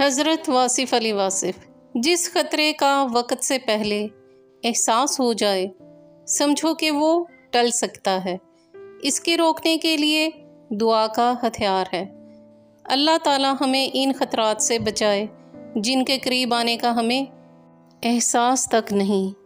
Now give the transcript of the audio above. हज़रत वासीफ़ अली वासीफ़। जिस ख़तरे का वक़्त से पहले एहसास हो जाए, समझो कि वो टल सकता है। इसके रोकने के लिए दुआ का हथियार है। अल्लाह ताला हमें इन ख़तरात से बचाए जिनके करीब आने का हमें एहसास तक नहीं।